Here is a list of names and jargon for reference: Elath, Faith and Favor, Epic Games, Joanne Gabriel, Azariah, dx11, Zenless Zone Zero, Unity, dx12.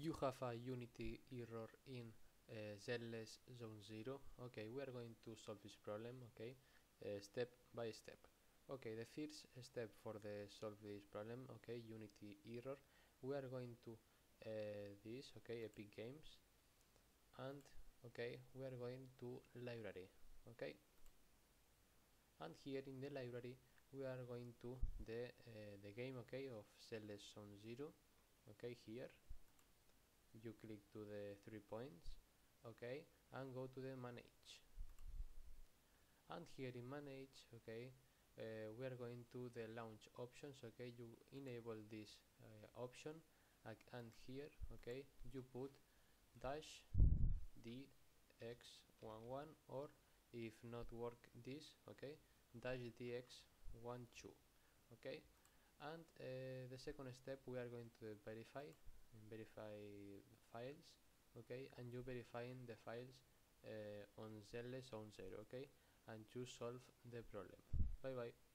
You have a Unity error in Zenless Zone Zero. Okay, we are going to solve this problem. Okay, step by step. Okay, the first step for the solve this problem. Okay, Unity error. We are going to this. Okay, Epic Games, and okay, we are going to library. Okay, and here in the library we are going to the game. Okay, of Zenless Zone Zero. Okay, here you click to the 3 points. Okay, and go to the manage, and here in manage, okay, we are going to the launch options. Okay, you enable this option, and here, okay, you put dash dx11, or if not work this, okay, dash dx12. Okay, and the second step, we are going to verify files. Okay, and you verifying the files on Zenless Zone Zero. Okay, and you solve the problem. Bye bye.